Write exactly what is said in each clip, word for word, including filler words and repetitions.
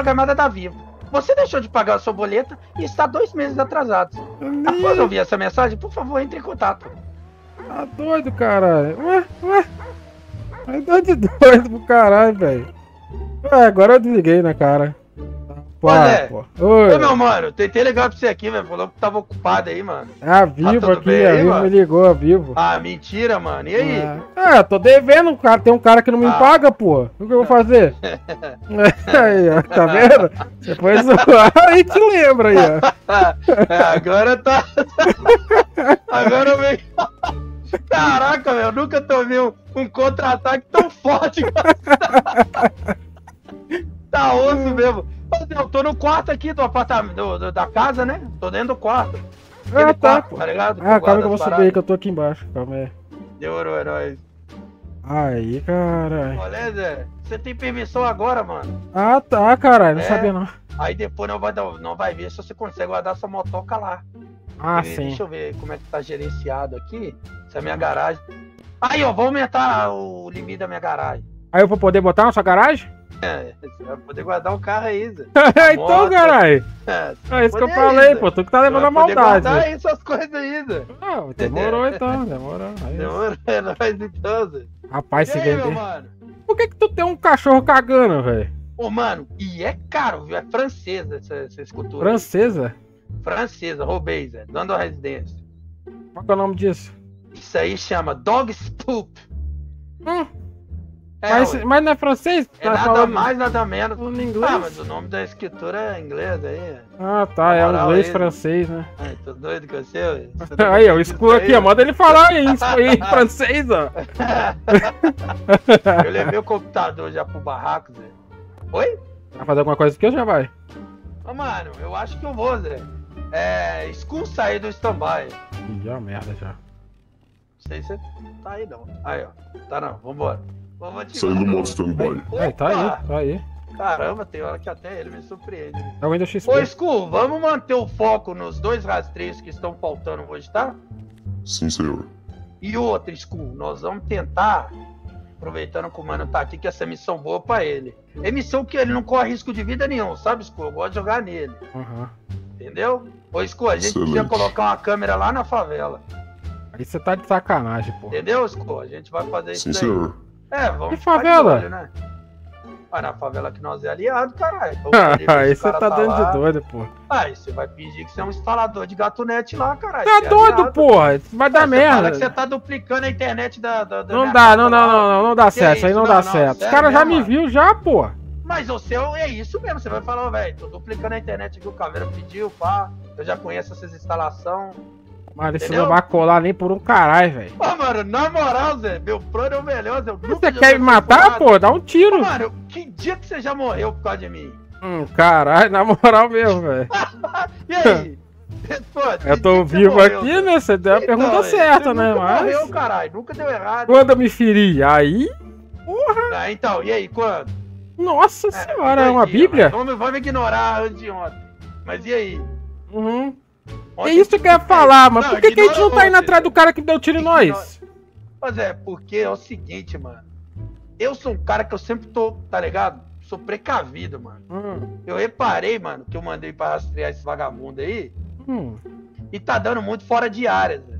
programada da Vivo. Você deixou de pagar a sua boleta e está dois meses atrasado. Nem... Após ouvir essa mensagem, por favor, entre em contato. Tá doido, caralho. Ué, ué. Mas dá de doido pro caralho, velho. Ué, agora eu desliguei, né, cara? Olha, oi. Ô, meu mano, tentei ligar pra você aqui, velho. Falou que tava ocupado aí, mano. Ah, Vivo tá aqui, bem, a Vivo mano? Me ligou, a Vivo. Ah, mentira, mano. E aí? Ah, ah tô devendo, cara. Tem um cara que não me ah. paga, pô. O que eu vou fazer? Aí, ó, tá vendo? Depois aí te lembra aí, ó. É, agora tá. Agora veio. Caraca, velho, nunca tomei um, um contra-ataque tão forte, cara. Tá osso mesmo. Eu tô no quarto aqui do apartamento, do, do, da casa, né? Tô dentro do quarto. Ah, tá, quarto, tá ligado? Ah, calma que eu vou subir aí, que eu tô aqui embaixo. Calma aí. Demorou, é nóis. Aí, caralho. Olha, Zé, você tem permissão agora, mano. Ah, tá, caralho. Não é, sabia, não. Aí depois não vai, não vai ver se você consegue guardar sua motoca lá. Ah, e, sim. Deixa eu ver como é que tá gerenciado aqui. Essa é a minha garagem. Aí, ó, vou aumentar o limite da minha garagem. Aí eu vou poder botar na sua garagem? É, você vai poder guardar o carro aí, Zé. Então, caralho. É, é isso que eu falei, pô. Tu que tá levando a maldade. Vai guardar aí suas coisas aí, Zé. Ah, demorou então, demorou. Aí, demorou, é nóis então, Zé. Rapaz, e se aí, vender. Meu mano? Por que que tu tem um cachorro cagando, velho? Ô, mano, e é caro, viu? É francesa essa, essa escultura. Francesa? Francesa, roubei, Zé. Dando a residência. Qual que é o nome disso? Isso aí chama Dog's Poop. Hum. É, mas, mas não é francês? É tá nada falando... mais, nada menos. No inglês? Ah, mas o nome da escritora é inglês aí. Ah, tá. É inglês aí, francês, né? Ai, tô doido com você, velho. Aí, ó, o escuro aqui, ó. Manda ele falar em, em francês, ó. Eu levei o computador já pro barraco, Zé. Oi? Vai fazer alguma coisa aqui ou já vai? Ah, mano, eu acho que eu vou, Zé. É, expulsa aí do stand-by. Já merda, já. Não sei se tá aí, não. Aí, ó. Tá não, vambora. Saindo do modo stand-by. É, tá aí, tá aí. Caramba, tem hora que até ele me surpreende. É o Windows X P. Ô, Scu, vamos manter o foco nos dois rastreios que estão faltando hoje, tá? Sim, senhor. E outra, Scu, nós vamos tentar, aproveitando que o mano tá aqui, que essa missão boa pra ele. É missão que ele não corre risco de vida nenhum, sabe, Scu? Eu gosto de jogar nele. Uhum. Entendeu? Ô, Scu, a gente Excelente. Podia colocar uma câmera lá na favela. Aí você tá de sacanagem, pô. Entendeu, Scu? A gente vai fazer Sim, isso aí. Sim, senhor. É, vamos que favela? Olho, né? Mas na favela que nós é aliado, caralho. Aí você tá dando de doido, pô. Aí você vai fingir que você é um instalador de gatunete lá, caralho. Tá doido, porra. Vai dar merda. Você tá duplicando a internet da... Não dá, não, não, não, não dá certo. Isso aí não dá certo. Os caras já me viu já, pô. Mas o seu é isso mesmo. Você vai falar, ó, velho, tô duplicando a internet que o Caveira pediu, pá. Eu já conheço essas instalações. Mano, isso não vai colar nem por um caralho, velho. Ô, mano, na moral, Zé, meu plano é o melhor, Zé. Você quer me matar, pô? Dá um tiro. Ô, mano, que dia que você já morreu por causa de mim? Hum, caralho, na moral mesmo, velho. E aí? Pô, eu tô vivo morreu, aqui, véio? Né? Você deu a então, pergunta véio, certa, né, nunca mas... morreu, caralho, nunca deu errado. Quando eu me feri, aí... Porra! Ah, então, e aí, quando? Nossa é, senhora, é uma dia, bíblia? Vamos, vamos ignorar antes de ontem. Mas e aí? Uhum. É isso que eu quero falar, mano. Não, por que, que a gente não tá indo atrás do cara que deu tiro em nós? Mas é, porque é o seguinte, mano. Eu sou um cara que eu sempre tô, tá ligado? Sou precavido, mano. Hum. Eu reparei, mano, que eu mandei pra rastrear esse vagabundo aí. Hum. E tá dando muito fora de área, Zé.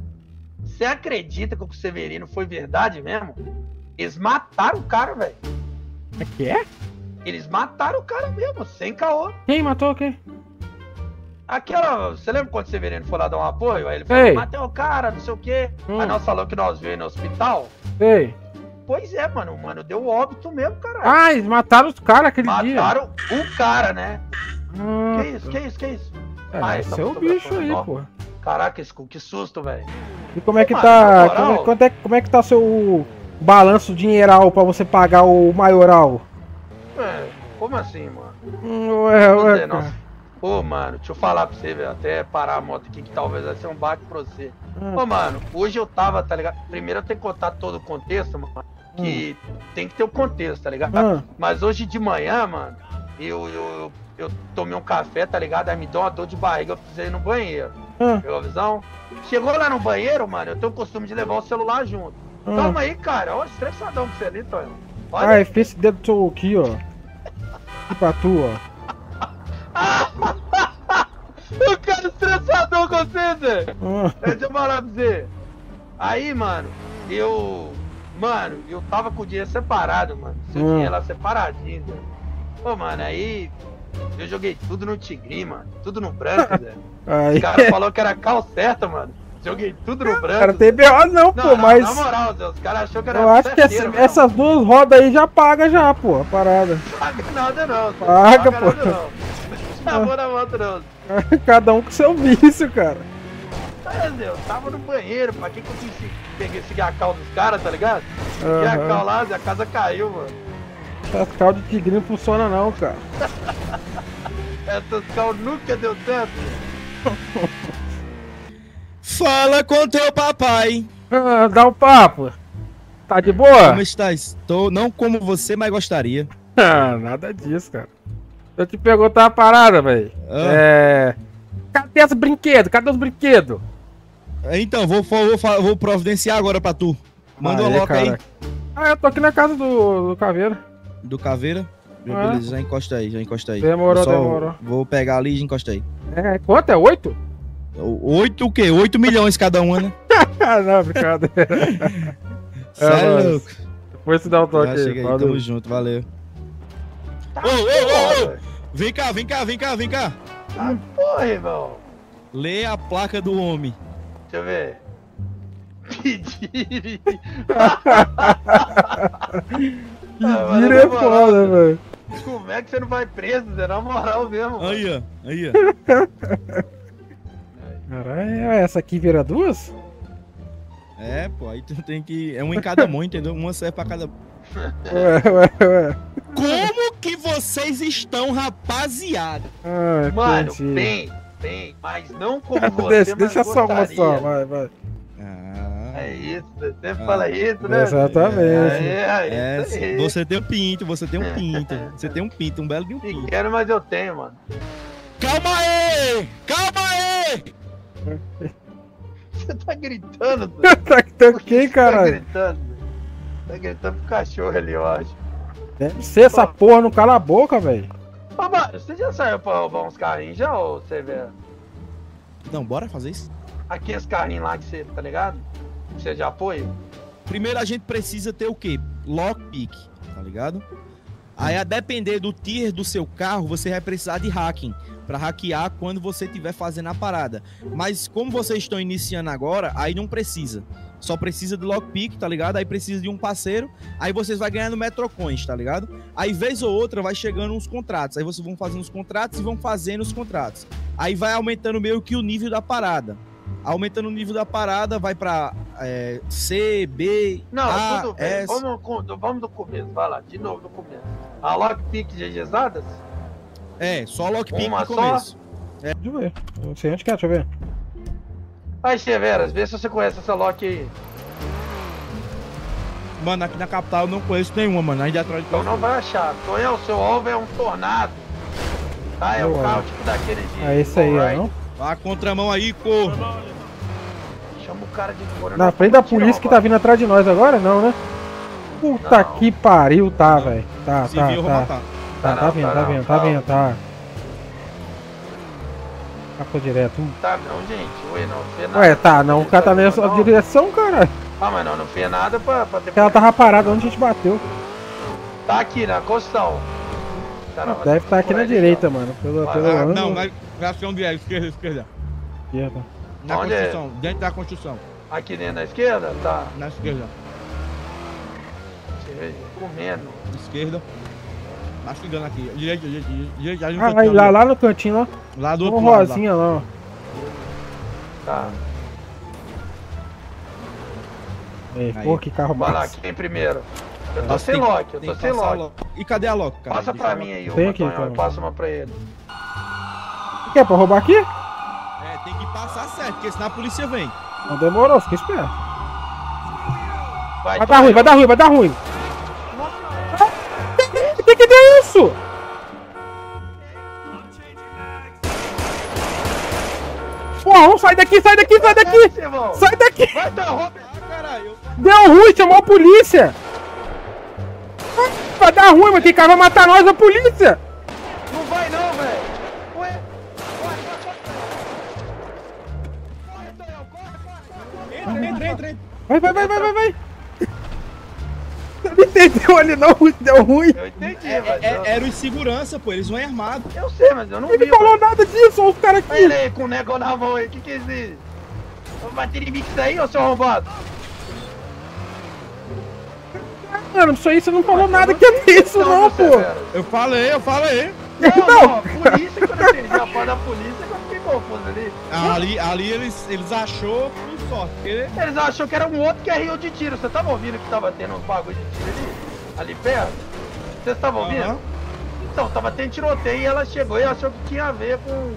Você acredita que o Severino foi verdade mesmo? Eles mataram o cara, velho. É que é? Eles mataram o cara mesmo, sem caô. Quem matou quem? Aquela, você lembra quando o Severino foi lá dar um apoio? Aí ele falou, Ei. matei o cara, não sei o quê. Hum. Aí nós falamos que nós vimos no hospital. Ei. Pois é, mano, mano, deu óbito mesmo, caralho. Ah, eles mataram os caras aquele mataram dia. Mataram o cara, né? Hum. Que isso, que isso, que isso? É, ah, esse é o bicho aí, ó. Pô. Caraca, que susto, velho. E como é que, mano, tá, como é, quanto é, como é que tá seu balanço dinheiral pra você pagar o maioral? É, como assim, mano? Ué, ué, dizer, nossa. Ô, mano, deixa eu falar pra você, velho, até parar a moto aqui que talvez vai ser um baque pra você. Hum. Ô, mano, hoje eu tava, tá ligado? Primeiro eu tenho que contar todo o contexto, mano, que hum. tem que ter o contexto, tá ligado? Hum. Mas hoje de manhã, mano, eu, eu, eu, eu tomei um café, tá ligado? Aí me deu uma dor de barriga, eu precisei ir no banheiro. Hum. Pegou a visão? Chegou lá no banheiro, mano, eu tenho o costume de levar o celular junto. Hum. Calma aí, cara, olha o estressadão que você ali, Tonhão. Olha. Ah, fez esse dedo aqui, ó. Aqui pra tu, ó. acontecendo? Deixa eu falar pra você. Aí, mano, eu... Mano, eu tava com o dinheiro separado, mano. Seu hum. dinheiro lá separadinho, velho. Pô, mano, aí... Eu joguei tudo no Tigre, mano. Tudo no branco, velho. O cara falou que era cal certa, mano. Joguei tudo no branco. Cara, tem B O não, pô, não, mas... Na moral, Zé, os caras acharam que era... Eu acho que essa, essas duas rodas aí já paga já, pô, a parada. Paga nada não, Zé. Paga, paga, pô. Não. Chamou na moto não. Cada um com seu vício, cara. Mas, Zé, eu tava no banheiro, pra que que eu peguei esse gacal dos caras, tá ligado? Uhum. E a cal lá, Zé, a casa caiu, mano. Essas cal de Tigre não funciona não, cara. Essas cal nunca deu certo. Fala com teu papai. Ah, dá um papo. Tá de boa? Como estás? Estou não como você, mas gostaria. Ah, nada disso, cara. Eu te perguntar uma parada, velho. Ah. É... Cadê os brinquedos? Cadê os brinquedos? Então, vou, vou, vou providenciar agora pra tu. Manda uma loca aí. Ah, eu tô aqui na casa do, do Caveira. Do Caveira? Ah. Beleza, já encosta aí, já encosta aí. Demorou, só demorou. Vou pegar ali e encosta aí. É, quanto? É oito? Oito o quê? Oito milhões cada uma, né? Não, brincadeira. Sério, é, louco. Depois tu dá um toque ah, aí. Aí. Tamo junto, valeu. Tá ô, ô, ô, ô! Vem cá, vem cá, vem cá, vem cá. Tá porra, irmão. Lê a placa do homem. Deixa eu ver. Pedire. Pedire é foda, velho. Como é que você não vai preso, Zé? Na moral mesmo. Aí, ó. Aí, ó. Caralho, essa aqui vira duas? É, pô, aí tu tem que... É uma em cada mão, entendeu? Uma serve pra cada... Ué, ué, ué. Como que vocês estão, rapaziada? Ah, mano, entendi. Bem, bem, mas não como você, deixa, deixa só uma só, vai, vai. Ah, é isso, você sempre ah, fala isso, né? Exatamente. É, é, isso é, você tem um pinto, você tem um pinto. Você tem um pinto, um belo de um pinto. Quero, mas eu tenho, mano. Calma aí! Calma aí! Você tá gritando, velho. Tá gritando quem, caralho? Tá gritando, velho. Tá gritando pro cachorro ali, eu acho. Deve ser, essa pô. Porra não cala a boca, velho. Ô, mano, você já saiu pra roubar uns carrinhos já, ou você vê? Não, bora fazer isso. Aqui, esse carrinho lá que você, tá ligado? Que você já apoia? Primeiro a gente precisa ter o quê? Lockpick, tá ligado? Aí, a depender do tier do seu carro, você vai precisar de hacking, pra hackear quando você estiver fazendo a parada. Mas como vocês estão iniciando agora, aí não precisa. Só precisa do lockpick, tá ligado? Aí precisa de um parceiro, aí vocês vão ganhando metrocoins, tá ligado? Aí, vez ou outra, vai chegando uns contratos. Aí vocês vão fazendo os contratos e vão fazendo os contratos. Aí vai aumentando meio que o nível da parada. Aumentando o nível da parada, vai pra é, C, B, não, A, tudo bem. S... Vamos, vamos do começo, vai lá, de novo do começo. A lockpick GGzadas? É, só lockpick no começo. É. Deixa eu ver, não sei onde que é, deixa eu ver. Aí, Severas, vê se você conhece essa lock aí. Mano, aqui na capital eu não conheço nenhuma, mano, ainda atrás de então não vai achar, Tonhão, seu alvo é um tornado. Tá, é o um carro tipo daquele de... É esse aí, right. Não? Vai, contramão aí, corno. Chama o cara de corno. Na frente da polícia que tá vindo atrás de nós agora? Não, né? Puta não. Que pariu, tá, velho. Tá, tá, viu, tá. Tá, tá, tá vindo, tá vindo, tá vindo, tá. Capô direto. Tá não, gente. Ué, não fez nada. Ué, tá, não. O cara tá nessa direção, cara. Ah, mas não, não fez nada pra... pra ter... Ela tava parada onde a gente bateu. Tá aqui, na construção. Caramba, deve estar tá aqui na direita, não. Mano. Pelo, pelo ah, ano. Não, vai pra onde é? Esquerda, esquerda. Esquerda. Na onde construção, é? Dentro da construção. Aqui dentro da esquerda? Tá. Na esquerda. Comendo. Esquerda. Mastigando aqui. Direita, direita, direita. Ah, cantinho, vai lá, ali. Lá no cantinho, lá. Lá do outro lado. Rosinha lá, lá ó. Tá. Ei, pô, que carro bacana. Vai lá, quem primeiro? Eu tô sem lock, eu tô sem lock. E cadê a lock, cara? Passa pra mim aí, ô. Tem aqui, então. Passa uma pra ele. O que é, pra roubar aqui? É, tem que passar certo, porque senão a polícia vem. Não demorou, fica esperto. Vai, vai dar ruim, vai dar ruim, vai dar ruim. Tem que ter isso! Porra, sai daqui, sai daqui, sai daqui! Sai daqui! Deu ruim, chamou a polícia! Vai dar ruim, mas tem cara vai matar nós, a polícia! Não vai não, velho! Ué! entra, entra. Vai, vai, vai, vai, vai, vai. Eu não entendi ali não, deu ruim. Eu entendi, é, mas... É, eu... Era os segurança, pô, eles vão armados. Eu sei, mas eu não Ele vi. Ele falou mano. nada disso, olha o cara aqui. Olha aí, com o negócio na mão aí, que que é isso? Vamos bater em mim com isso aí, ô seu arrombado? Mano, isso aí você não falou mas nada não que é disso não, não pô. Severo. Eu falei, eu falei. Não, não, não, a polícia, quando eu perdi a porta da polícia, eu fiquei confuso ali. Ali, ali eles, eles achou por sorte. Eles... eles achou que era um outro que riu de tiro. Você tava ouvindo que tava tendo um bagulho de tiro ali? Ali perto? Vocês estavam ouvindo? Uhum. Então, tava tendo tiroteio e ela chegou e achou que tinha a ver com...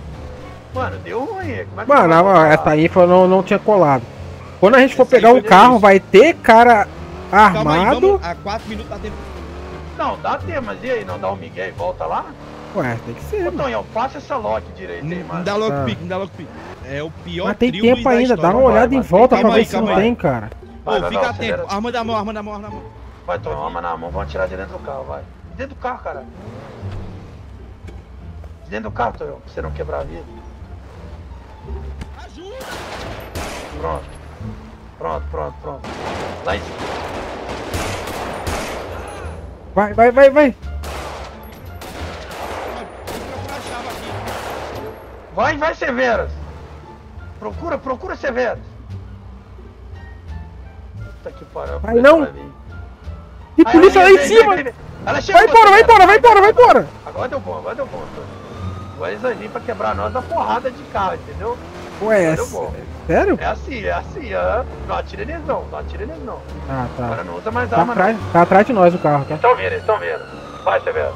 Mano, deu ruim. Como é que Mano, não, essa info não, não tinha colado. Quando a gente for Esse pegar um carro, isso. vai ter cara armado... Aí, a quatro minutos dá tempo. Não, dá tempo, mas e aí? Não dá um migué e volta lá? Ué, tem que ser. Ô, Tonhão, passa essa lock direito aí, mano. Me dá lock pick, me dá lock pick. É o pior Mas tem trio tempo ainda, dá uma olhada vai, em volta pra ver se não tem, cara. Vai, Pô, vai, fica atento. Arma, arma da mão, arma da mão, arma da mão. Vai, Tonhão, arma na mão, vamos atirar de dentro do carro, vai. Dentro do carro, cara. Dentro do carro, Tonhão, pra você não quebrar a vida. Ajuda! Pronto. Pronto, pronto, pronto. Lá em cima. Vai, vai, vai, vai. Vai, vai, Severas! Procura, procura, Severas! Puta que pariu. Vai não! E polícia lá em cima! Ela chegou, vai embora, vai embora, vai embora, vai embora! Agora deu bom, agora deu bom. Agora eles vão vir pra quebrar nós na porrada de carro, entendeu? Ué, é sério? É assim, é assim, é. Não atira neles não, não atira neles não. Ah, tá. Agora não usa mais tá arma atrás, não. Tá atrás de nós o carro, tá? Eles estão vindo, eles estão vindo. Vai, Severas.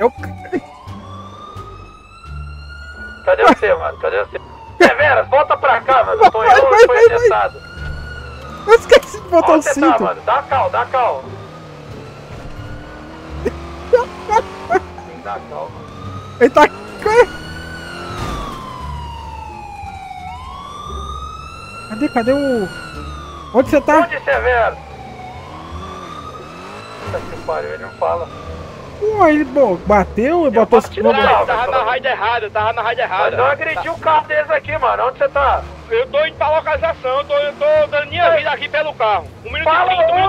Eu Cadê você, mano? Cadê você? Severas, volta pra cá, mano. Eu tô indo, eu tô atentado. Eu esqueci de botar o cinto. Tá, mano. Dá cal, dá cal. Tem que dar cal, mano. Ele tá. Cadê, cadê o. Onde você tá? Onde, Severas? Puta que pariu, ele não fala. Pô, ele bom, bateu e botou os tiros. Não, tava na raid errada, tava na raid errada. Mas eu agredi o carro deles aqui, mano. Onde você tá? Eu tô indo pra localização, eu tô, eu tô dando minha vida aqui pelo carro. Um minuto e trinta.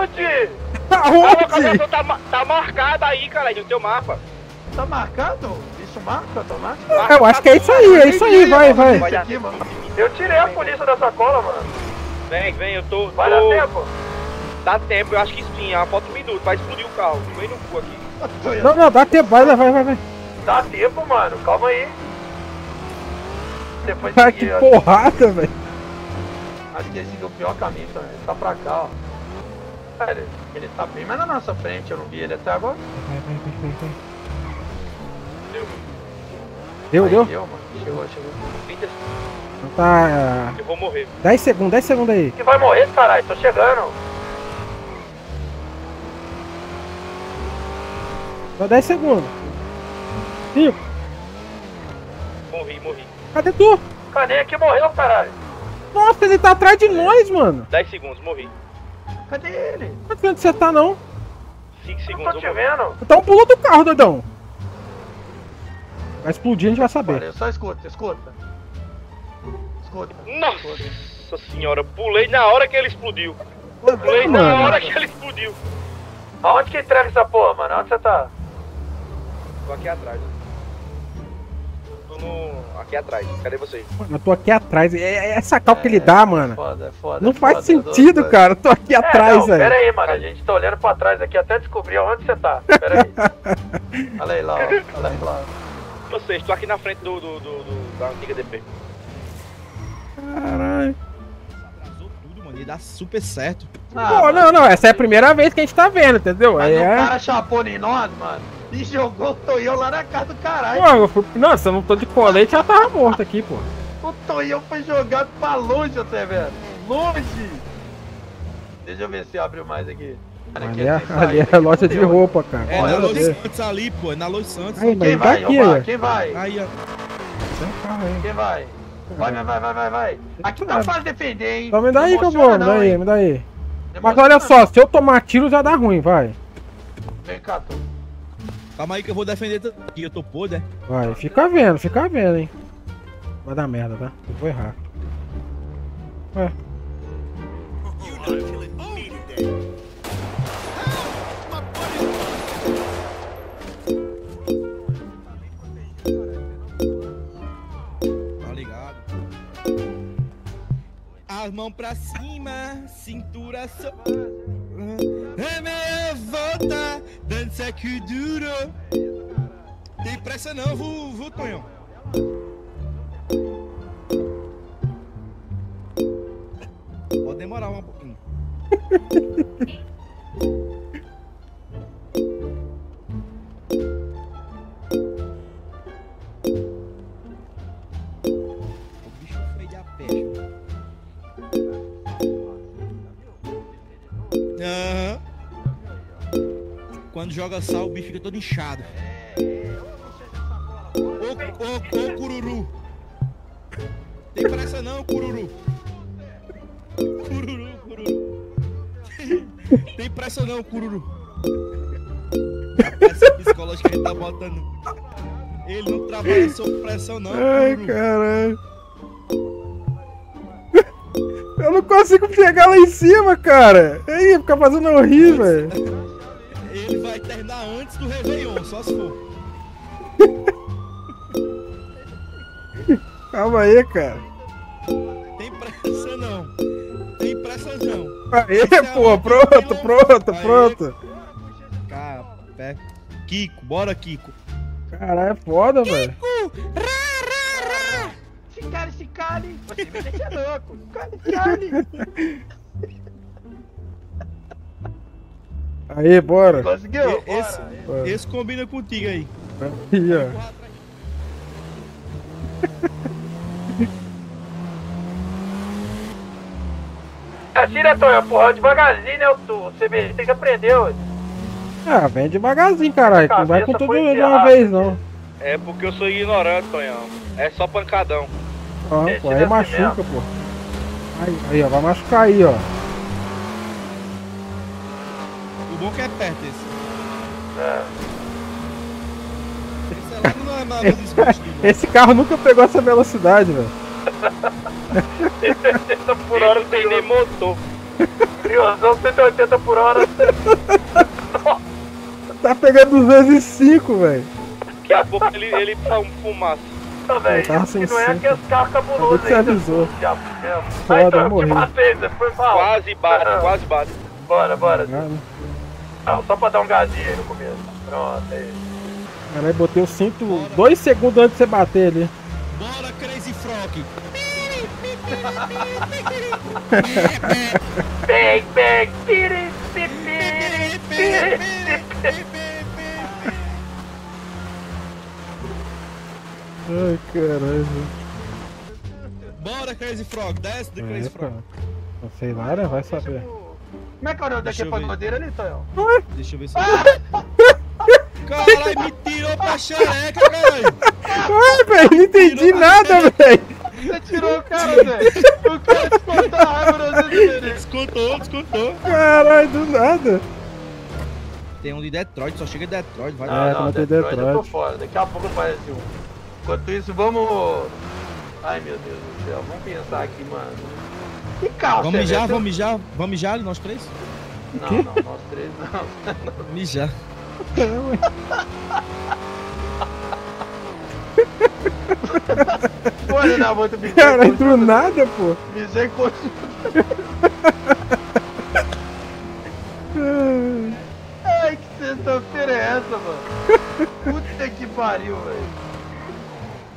Onde? Aonde? A localização tá, tá marcada aí, cara, no teu mapa. Tá marcado? Isso marca, tá marcado? Eu acho que é isso aí, é isso aí, vai, vai. Eu tirei a polícia da sacola, mano. Vem, vem, eu tô. Vai dar tempo? Dá tempo, eu acho que sim, falta um minuto, vai explodir o carro. Vem no cu aqui. Não, não, dá tempo, vai, vai, vai, vai. Dá tempo, mano, calma aí. Depois ah, que eu... porrada, velho. Acho que esse é o pior caminho, também. Ele tá pra cá, ó. Cara, ele tá bem mais na nossa frente, eu não vi ele até agora. Vai, vai, vai, vai. Deu, deu? Aí, deu? Deu, mano. Chegou, chegou. Não tá... Eu vou morrer. dez segundos, dez segundos aí. Você vai morrer, caralho, tô chegando. Só dez segundos. cinco. Morri, morri. Cadê tu? Cadê? Que morreu, caralho. Nossa, ele tá atrás de é. nós, mano. dez segundos, morri. Cadê ele? Não sei onde você tá, não. cinco segundos, eu tô te vendo. Então pula do carro, doidão. Vai explodir, a gente vai saber. Olha, só escuta, escuta. Escuta. Nossa escuta. senhora, pulei na hora que ele explodiu. Pô, pulei mano. na hora que ele explodiu. Aonde que entrega essa porra, mano? Onde você tá? Tô aqui atrás. Tô no... aqui atrás. Cadê você? Mano, eu tô aqui atrás. É, é essa cal que ele dá, mano. É foda, é foda. Não faz sentido, cara. Eu tô aqui atrás, velho. Pera aí, mano. A gente tá olhando pra trás aqui até descobrir onde você tá. Pera aí. Olha aí lá, ó. Olha aí lá. Não sei, estou aqui na frente do... do, do, do da antiga D P. Caralho. E dá super certo. Ah, Pô, não, não, essa é a primeira vez que a gente tá vendo, entendeu? Aí é... o cara chapou em nós, mano, e jogou o Tonhão lá na casa do caralho. Pô, eu fui... Nossa, eu não tô de colete, já tava morto aqui, pô. O Tonhão foi jogado pra longe até, velho. Longe! Deixa eu ver se abre mais aqui. Cara, ali, aqui é, ali é a loja de roupa, cara. É, é na Los Santos ali, pô, é na Los Santos. Aí, quem vai? Tá aqui, ó. Quem vai? Aí, ó. Quem vai? Vai, vai, vai, vai, vai. Aqui tá fácil defender, hein? Então me dá aí, Cabona, me dá aí, me dá aí. Mas olha só, se eu tomar tiro já dá ruim, vai. Vem cá, Tom. Calma aí que eu vou defender aqui, eu tô podre. Vai, fica vendo, fica vendo, hein. Vai dar merda, tá? Eu vou errar. Ué. Tá ligado? As mãos pra cima, cintura so... É meia volta, dança que duro. Tem pressa não, vou, vou, Tonhão. Pode demorar um pouquinho. O bicho feio de a peste. Aham. Quando joga sal, o bicho fica todo inchado. Ô, ô, ô, cururu. Tem pressa não, cururu. Cururu, cururu. Tem pressa não, cururu. A pressa psicológica que ele tá botando. Ele não trabalha sob pressão não, cururu. Ai, caralho. Eu não consigo chegar lá em cima, cara. Ei, fica fazendo eu rir, velho. Ele vai terminar antes do Réveillon, só se for. Calma aí, cara. Tem pressa não. Tem pressa não. Aê, pô, pronto, pronto, aê, pronto. Cara, pé. Kiko, bora, Kiko. Caralho, é foda, velho. Kiko! Rá, rá, rá! Se cale, se cale. Você me deixa louco. Se cale, se cale. Aê, bora. Conseguiu? Esse, bora. Esse combina contigo aí. Aí, ó. Atira, Tonhão, porra, devagarzinho, né, tu? Você tem que aprender hoje. Ah, vem devagarzinho, caralho. Não vai com tudo de uma vez, não. É porque eu sou ignorante, Tonhão. É só pancadão. Ah, pô, aí machuca, pô. Aí, aí, ó, vai machucar aí, ó. O bom que é perto esse. É. Esse, é lá, não é nada esse carro nunca pegou essa velocidade, velho. cento e oitenta por hora não tem nem motor. Criosão cento e oitenta por hora. Tá pegando duzentos e cinco, velho. Daqui a pouco ele, ele tá um fumaço. Não, velho, não cinco. É aqueles carros cabulosos ainda. Já, já. Foda, aí, então, eu te matei, você foi mal. Quase bate, ah, quase bate. Bora, bora. Ah, só pra dar um gazinho aí no começo. Pronto, aí. Caralho, botei o cinto dois segundos antes de você bater ali. Bora, Crazy Frog! Bang, bang! Piri, piri, piri, piri, piri. Ai, caralho! Bora, Crazy Frog! Desce do Crazy Frog! Não sei lá, né? Vai saber. Como é que é o nome daquele pagodeiro ali, Tonhão? Deixa eu ver se eu... Caralho, me tirou pra xereca, caralho! Ai, velho, não entendi nada, velho! Você tirou o cara, velho! O cara descontou a raiva dele! Descontou, descontou! Caralho, do nada! Tem um de Detroit, só chega em Detroit, vai dar. Ah, não, tem Detroit, Detroit. Eu tô fora, daqui a pouco aparece um. Enquanto isso, vamos... Ai, meu Deus do céu, vamos pensar aqui, mano. Que carro, vamos mijar, vamos mijar, vamos mijar, nós três? Não, não, nós três não. Mijar. Pô, ele dá muito bico. Cara, entrou nada, pô. Ai, que sexta-feira é essa, mano? Puta que pariu, velho.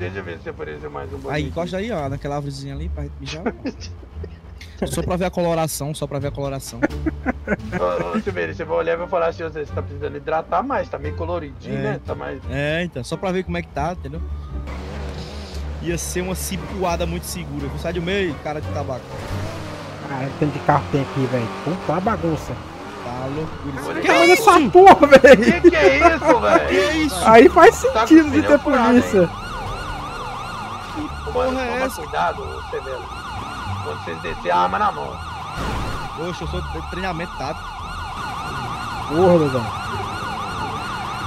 Deixa eu ver se apareceu mais um. Aí, encosta aí, ó, naquela árvorezinha ali pra mijar. Só pra ver a coloração, só pra ver a coloração. Deixa eu ver, você vai olhar e vai falar assim, você tá precisando hidratar mais, tá meio coloridinho, é, né? Tá mais... É, então, só pra ver como é que tá, entendeu? Ia ser uma cipuada muito segura. Vou sair do meio, cara de tabaco. Cara, tanto de carro tem aqui, velho. Puta bagunça. Tá loucura. Que é essa porra, velho? Que que é isso, velho? Que é isso? Aí faz sentido de ter polícia. Que porra é essa? Cuidado, você vê. Quando vocês descer a arma na mão. Poxa, eu sou de treinamento tático. Porra, Lugão.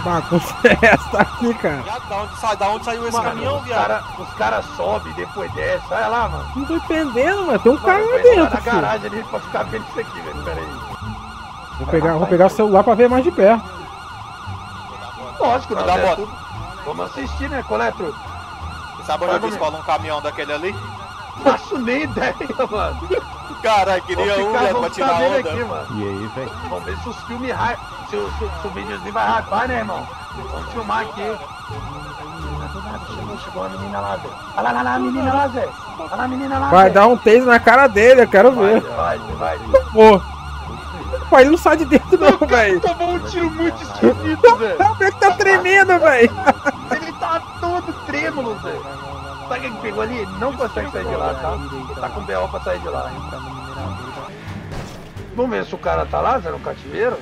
bagunça é essa aqui, cara? Já, da, onde sai, da onde saiu esse mano, caminhão, os viado? Cara, os caras sobem, depois descem. Olha lá, mano. Não tô entendendo, mano. Tem um mano, cara lá dentro. Tá na garagem ali pra ficar vendo isso aqui, velho. Pera aí. Vou pegar, vou pegar o celular pra ver mais de perto. Lógico, não dá bota. Vamos assistir, né, Coletro? Você sabe onde eu descolo um caminhão daquele ali? Faço nem ideia, mano. Caralho, queria um, velho, pra tirar a onda. Aqui, mano. E aí, velho? Vamos ver se os filmes ra... Se o, o, o videozinho vai rapar, né, irmão? Vamos filmar aqui. Chegou, chegou a menina lá, velho. Olha lá, lá, lá, a menina lá, Zé. Olha lá, a menina lá, vai véio. Dar um taser na cara dele, eu quero vai, ver. Vai, vai, vai. Pô. Pô, ele não sai de dentro não, velho. Tomou um tiro muito esquisito, velho. Ele tá tremendo, velho. Ele tá todo trêmulo, velho. Sabe quem pegou ali? Ele não consegue sair de lá, tá? Ele tá com B O pra sair de lá. Vamos ver se o cara tá lá, Zé, no cativeiro.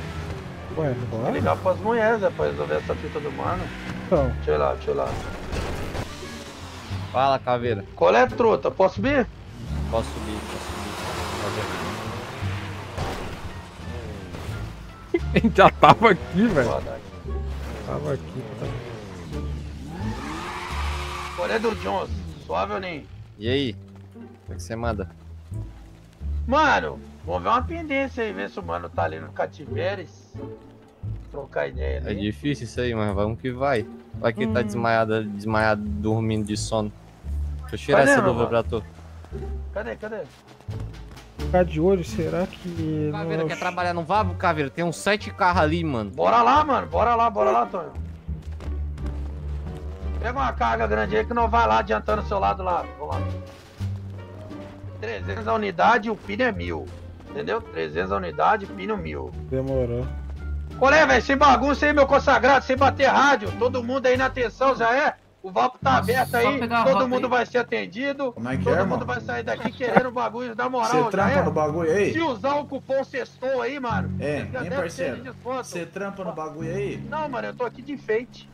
Ué, não vai ligar pras mulheres, Zé, pra resolver essa fita do mano. Então. Deixa eu ir lá, deixa eu ir lá. Fala, caveira. Qual é a truta? Posso subir? Posso subir, posso subir. Ele já tava aqui, velho. Tava aqui, tá. Olha do Johnson, suave ou nem? E aí? O que você manda? Mano, vamos ver uma pendência aí, ver se o mano tá ali no cativeiro. Trocar ideia ali. É difícil isso aí, mas vamos que vai. Vai que hum. tá desmaiado, desmaiado, dormindo de sono. Deixa eu tirar cadê, essa luva pra tu. Cadê, cadê? Ficar de olho, será que... Caveira, quer trabalhar no Vavo, Caveira? Tem uns sete carros ali, mano. Bora lá, mano. Bora lá, bora lá, Tonho. Pega uma carga grande aí que não vai lá adiantando o seu lado lá. Vamos lá. trezentos a unidade e o pino é mil. Entendeu? trezentos a unidade e pino mil. Demorou. Qual é, velho? Sem bagunça aí, meu consagrado. Sem bater rádio. Todo mundo aí na atenção, já é? O Valpo tá nossa, aberto aí. Todo mundo aí vai ser atendido. Como é que todo é, mundo mano? Vai sair daqui querendo o bagulho da moral. Você trampa é? No bagulho aí? Se usar o cupom sextou aí, mano. É, hein, parceiro? Você trampa no bagulho aí? Não, mano. Eu tô aqui de enfeite.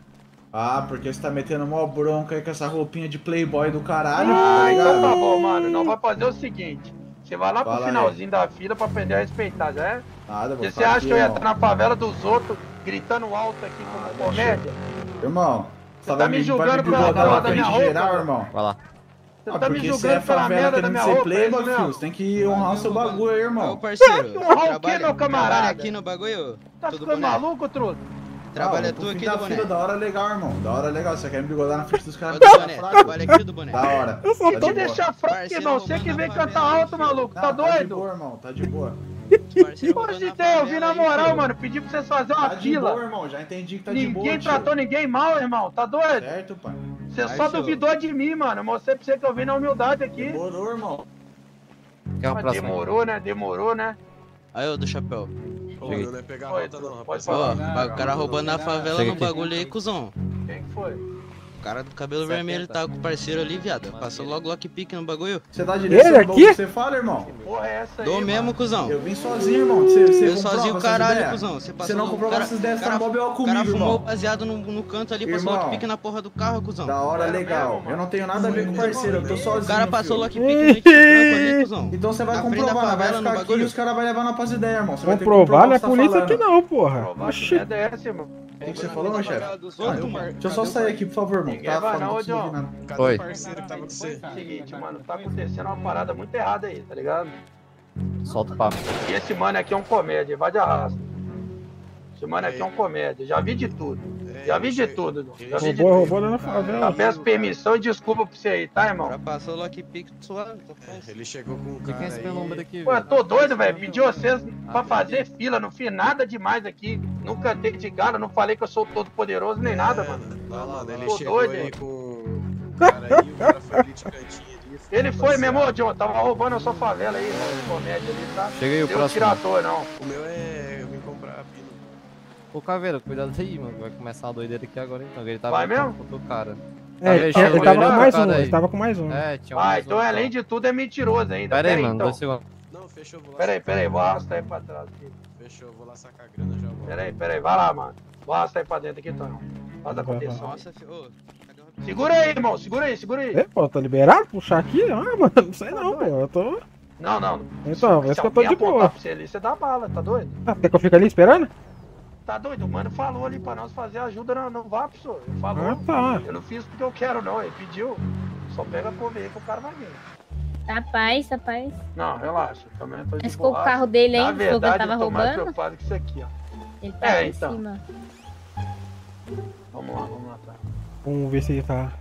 Ah, porque você tá metendo mó bronca aí com essa roupinha de playboy do caralho. Ah, então tá bom, mano. Não vai fazer o seguinte. Você vai lá fala pro finalzinho aí da fila pra aprender a respeitar, já é? Nada, você acha aqui, que eu ia estar na favela dos outros, gritando alto aqui como ah, comédia? Irmão, você tá, tá me julgando pela merda da minha roupa, geral, irmão? Vai lá. Você ah, tá me julgando é pela merda da minha roupa, playboy, é filho. Você tem que honrar o seu bagulho aí, irmão. Ô, parceiro. Honrar o quê, meu camarada? Aqui no bagulho? Tá ficando maluco, truta? Trabalha ah, tu aqui do boné. Da hora é legal, irmão. Da hora é legal. Você quer me bigodar na frente dos caras? Trabalha aqui do boné. Da hora. Eu só tá tô de deixar fraco, irmão. Você que vem cantar alto, maluco. Não, tá doido? Tá de boa, irmão. Tá de boa. Hoje tem, eu vi na moral, aí, mano. Pedi pra vocês fazerem uma tá fila. Tá de boa, irmão. Já entendi que tá ninguém de boa. Ninguém tratou tio. Ninguém mal, irmão. Tá doido? Certo, pai. Você aí, só seu... duvidou de mim, mano. Eu mostrei pra você que eu vim na humildade aqui. Demorou, irmão. Mas demorou, né? Demorou, né? Aí, ô do chapéu. Ô, eu não ia pegar a rota não, rapaz. Ó, o cara roubando na favela no bagulho aí, cuzão. Quem que foi? O cara do cabelo vermelho tava com o parceiro ali, viado. Passou logo lockpick no bagulho. Você dá direção do que você fala, irmão? Porra, é essa aí, dou mesmo, cuzão. Eu vim sozinho, irmão. Você eu sozinho o caralho, cuzão. Você não comprou essas ideias pra bobear comigo, irmão. O cara fumou baseado no canto ali, passou lockpick na porra do carro, cuzão. Da hora, legal. Eu não tenho nada a ver com o parceiro, eu tô sozinho. O cara passou lockpick ali, cuzão. Então você vai comprovar, vai ficar aqui e os caras vão levar na paz ideia, irmão. Comprovar não é polícia aqui não, porra. Oxi. É dessa, irmão. O que você falou, meu chefe? Deixa eu só sair aqui, por favor, irmão. Tá falando que oi. Seguinte, mano, tá acontecendo uma parada muito errada aí, tá ligado? Solta o papo. E esse mano aqui é um comédia, vai de arrasto. Esse mano aqui é um comédia, já vi de tudo. Já vi de tudo, irmão. Roubou, roubou lá na favela. Peço permissão e desculpa pra você aí, tá, irmão? Já passou o lockpick suave. Ele chegou com o cara aí. Pô, eu tô doido, velho. Pedi vocês pra fazer fila, não fiz nada demais aqui. Não cantei de galo, não falei que eu sou todo poderoso nem é, nada, mano. Mano, ele tô chegou doido, aí com o cara aí, o cara foi ali de cantinho ali. Ele foi mesmo, ô John, tava roubando a sua favela aí, mano, comédia ali, tá? Cheguei o próximo. Não tirator, não. O meu é... eu vim comprar a pino. Ô, Caveira, cuidado aí, mano, vai começar a doideira aqui agora, então. Ele tava vai mesmo? Com o cara. É, ele, ele, ele tava com mais um, ele tava com mais um. É, tinha um ah, então outro, além de tudo é mentiroso ainda. Pera aí, mano, dois segundos. Não, fechou, vou lá. Pera aí, pera aí, vou arrastar aí pra trás aqui. Fechou, vou lá sacar a grana já vou. Pera aí, pera aí, vai lá, mano. Vai arrastar aí pra dentro aqui, Tonhão. Faz a contenção. Nossa, ô. Segura aí, irmão, segura aí, segura aí. É, pô, tá liberado? Puxar aqui? Ah, mano, não sei não, pô. Eu tô. Não, não. Então, esse que eu tô de boa. Se você ali, você dá bala, tá doido? Ah, até que eu fico ali esperando? Tá doido? O mano falou ali pra nós fazer ajuda, não, não vá, professor. Ele falou, ah, tá. Eu não fiz porque eu quero, não. Ele pediu, só pega pra ver que o cara vai vir. Rapaz, rapaz. Não, relaxa. Também tô de Mas ficou o carro dele aí, porque ele tava roubando. Na verdade, eu tô mais preocupado com isso aqui, ó. Ele tá é, em então. Cima. Vamos lá, vamos lá, tá. Vamos ver se ele tá...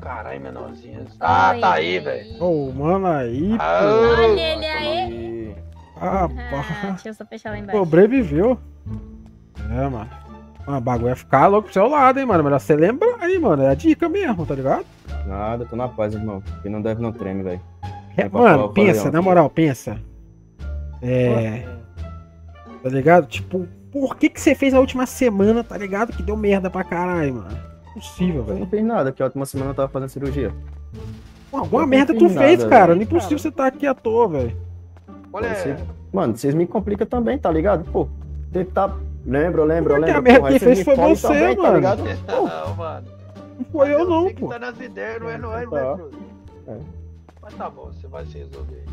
Caralho, menorzinho. Ah, Oi, tá aí, velho. Ô, oh, mano, aí, ah, pô. Olha ele aí. Ah, pá. Deixa eu só fechar lá embaixo. Sobreviveu. É, mano. Mano, o bagulho é ficar louco pro seu lado, hein, mano. Melhor você lembrar aí, mano. É a dica mesmo, tá ligado? Nada, tô na paz, irmão. Quem não deve não treme, velho. É, mano, pensa, na moral, pensa. É... Tá ligado? Tipo, por que que você fez a última semana, tá ligado? Que deu merda pra caralho, mano. Impossível, velho. Não fez nada, porque a última semana eu tava fazendo cirurgia. Pô, alguma merda tu nada, fez, cara. Véio. Não é impossível você tá aqui à toa, velho. Olha aí. Mano, vocês me complicam também, tá ligado? Pô, tem que tá... Lembro, lembro, lembro. A merda que fez foi você, também, mano. Tá ligado? Pô, não, mano. Não foi eu, eu não, pô. Tá nas ideias, não é nóis, tá. velho. É. Mas tá bom, você vai se resolver.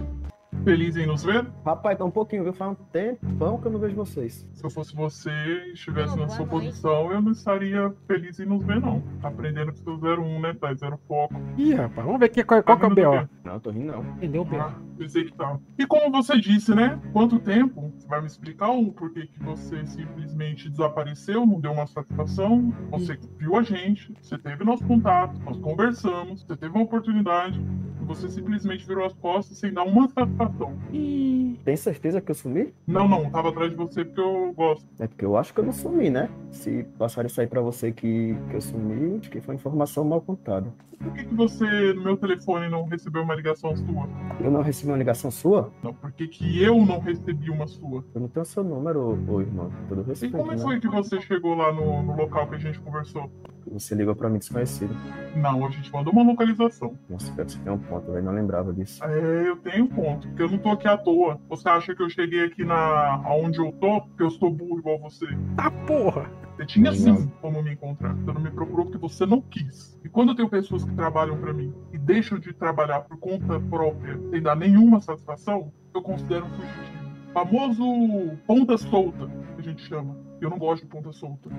Feliz em nos ver? Rapaz, tá um pouquinho, viu? Faz um tempão que eu não vejo vocês. Se eu fosse você e estivesse na sua posição, eu não estaria feliz em nos ver, não. Aprendendo que você é zero um, né, pai? Zero foco. Ih, rapaz, vamos ver aqui qual, qual tá que é o B O. Não, tô rindo, não. Entendeu o B O? Ah, pensei que tá. E como você disse, né? Quanto tempo? Você vai me explicar o porquê que você simplesmente desapareceu, não deu uma satisfação? Você viu a gente, você teve nosso contato, nós conversamos, você teve uma oportunidade. Você simplesmente virou as costas sem dar uma satisfação. Ih, tem certeza que eu sumi? Não, não, tava atrás de você porque eu gosto. É porque eu acho que eu não sumi, né? Se passarem isso aí pra você que, que eu sumi, acho que foi informação mal contada. Por que que você, no meu telefone, não recebeu uma ligação sua? Eu não recebi uma ligação sua? Não, por que que eu não recebi uma sua? Eu não tenho seu número, ô irmão. Todo respeito, e como né? foi que você chegou lá no, no local que a gente conversou? Você ligou pra mim desconhecido. Não, a gente mandou uma localização. Nossa, você tem um ponto, eu não lembrava disso. É, eu tenho um ponto, porque eu não tô aqui à toa. Você acha que eu cheguei aqui na... aonde eu tô, porque eu sou burro igual você? Tá, porra! Você tinha sim como me encontrar. Você não me procurou porque você não quis. E quando eu tenho pessoas que trabalham pra mim e deixam de trabalhar por conta própria sem dar nenhuma satisfação, eu considero um fugitivo. Famoso ponta solta, que a gente chama. Eu não gosto de ponta solta.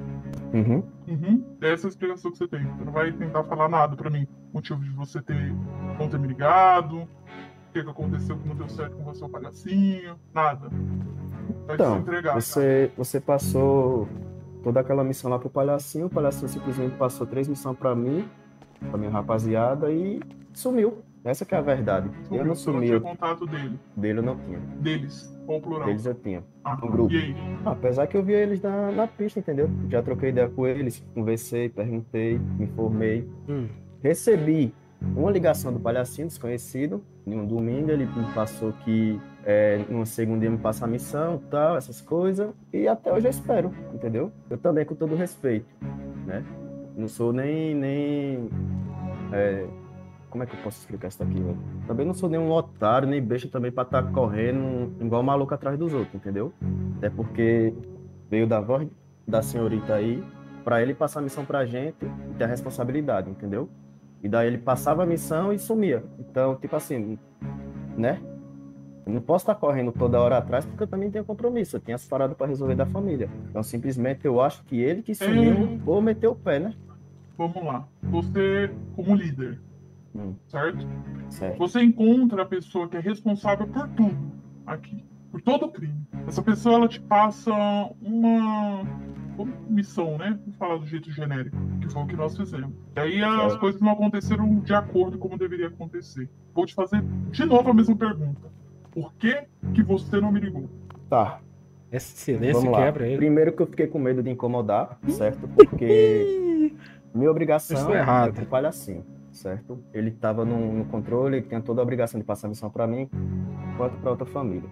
Uhum. Uhum. Essa é a explicação que você tem. Você não vai tentar falar nada pra mim. O motivo de você ter, não ter me ligado, o que, que aconteceu que não deu certo com você, o palhacinho, nada. Vai então, se entregar, você, você passou toda aquela missão lá pro palhacinho, o palhacinho simplesmente passou três missões pra mim, pra minha rapaziada, e sumiu. Essa que é a verdade. Sumiu, eu não sumi. Eu não tinha contato dele. Dele eu não tinha. Deles, ou plural? Deles eu tinha. Ah, um grupo. E aí? Ah, apesar que eu vi eles na, na pista, entendeu? Já troquei ideia com eles, conversei, perguntei, me informei. Hum. Recebi uma ligação do palhacinho desconhecido, em um domingo ele me passou que é, numa segunda ia me passar a missão, tal, essas coisas. E até hoje eu espero, entendeu? Eu também com todo respeito, né? Não sou nem... nem é, como é que eu posso explicar isso daqui, velho? Também não sou nenhum otário, nem besta também pra estar tá correndo igual maluco atrás dos outros, entendeu? Até porque veio da voz da senhorita aí, pra ele passar a missão pra gente e ter a responsabilidade, entendeu? E daí ele passava a missão e sumia. Então, tipo assim, né? Eu não posso estar tá correndo toda hora atrás porque eu também tenho compromisso, eu tenho as paradas pra resolver da família. Então, simplesmente, eu acho que ele que sumiu ou meteu o pé, né? Vamos lá. Você, como líder... Hum. Certo? certo? Você encontra a pessoa que é responsável por tudo aqui, por todo crime. Essa pessoa, ela te passa uma, uma missão, né? Vou falar do jeito genérico, que foi o que nós fizemos. E aí as coisas não aconteceram de acordo como deveria acontecer. Vou te fazer de novo a mesma pergunta. Por que que você não me ligou? Tá. Esse silêncio quebra ele. Primeiro que eu fiquei com medo de incomodar, certo? Porque minha obrigação é o palhacinho. Certo? Ele estava no, no controle, ele tinha toda a obrigação de passar a missão para mim, quanto para outra família.